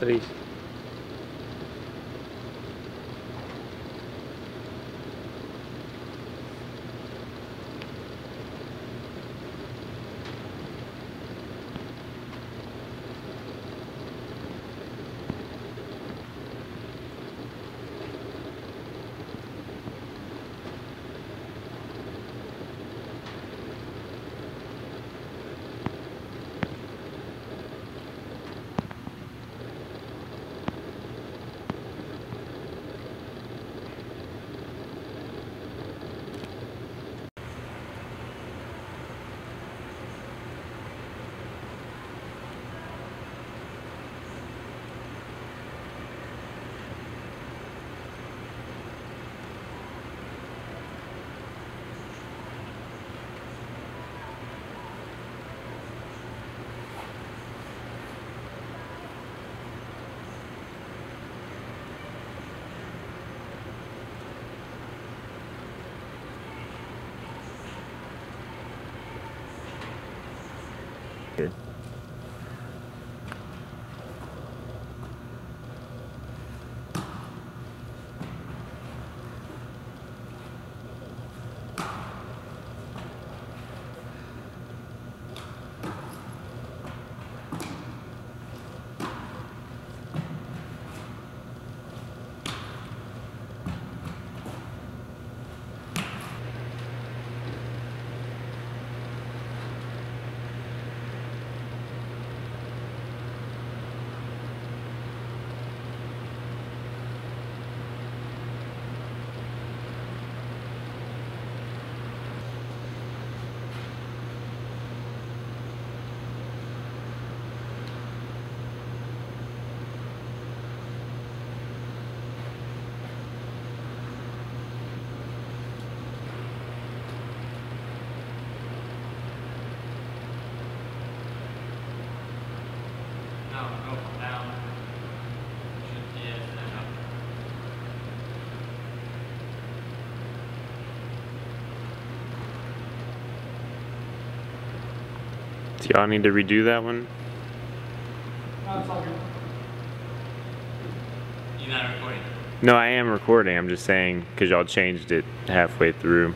3. Good. Do y'all need to redo that one? No, it's all good. You're not recording? No, I am recording. I'm just saying, because y'all changed it halfway through.